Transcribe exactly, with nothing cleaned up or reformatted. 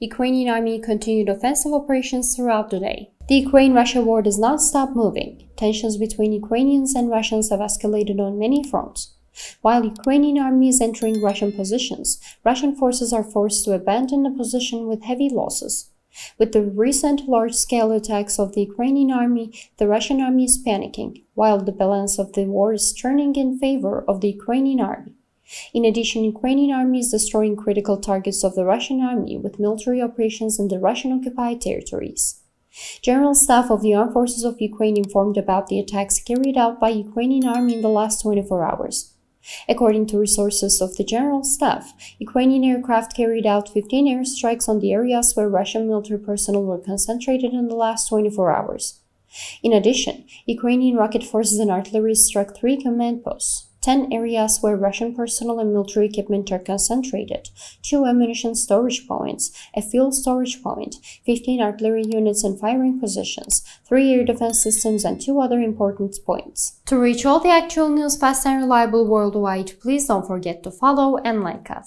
The Ukrainian army continued offensive operations throughout the day. The Ukraine-Russia war does not stop moving. Tensions between Ukrainians and Russians have escalated on many fronts. While Ukrainian army is entering Russian positions, Russian forces are forced to abandon the position with heavy losses. With the recent large-scale attacks of the Ukrainian army, the Russian army is panicking, while the balance of the war is turning in favor of the Ukrainian army. In addition, Ukrainian army is destroying critical targets of the Russian army with military operations in the Russian-occupied territories. General Staff of the Armed Forces of Ukraine informed about the attacks carried out by Ukrainian army in the last twenty-four hours. According to resources of the General Staff, Ukrainian aircraft carried out fifteen airstrikes on the areas where Russian military personnel were concentrated in the last twenty-four hours. In addition, Ukrainian rocket forces and artillery struck three command posts, ten areas where Russian personnel and military equipment are concentrated, two ammunition storage points, a fuel storage point, fifteen artillery units in firing positions, three air defense systems, and two other important points. To reach all the actual news, fast and reliable worldwide, please don't forget to follow and like us.